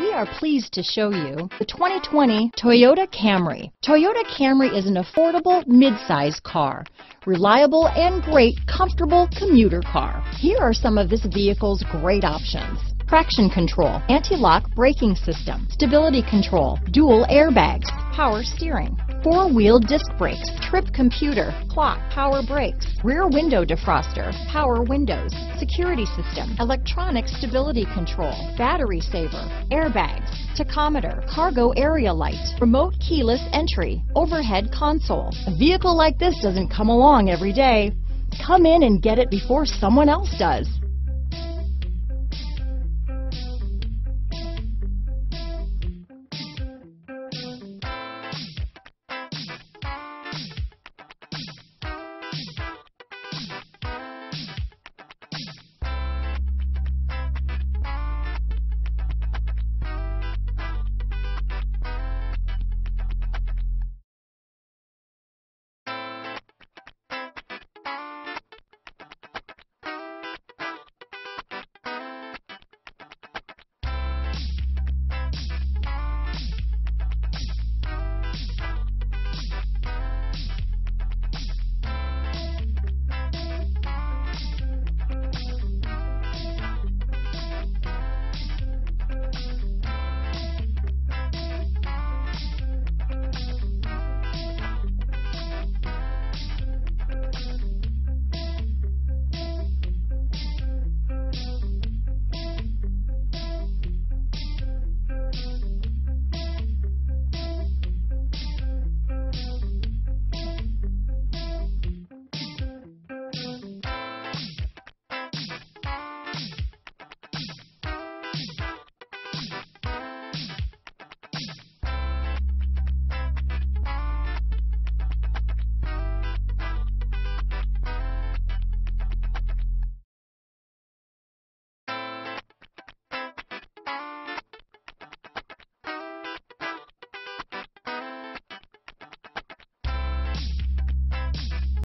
We are pleased to show you the 2020 Toyota Camry. Toyota Camry is an affordable midsize car, reliable and great comfortable commuter car. Here are some of this vehicle's great options. Traction control, anti-lock braking system, stability control, dual airbags, power steering, four-wheel disc brakes, trip computer, clock, power brakes, rear window defroster, power windows, security system, electronic stability control, battery saver, airbags, tachometer, cargo area light, remote keyless entry, overhead console. A vehicle like this doesn't come along every day. Come in and get it before someone else does.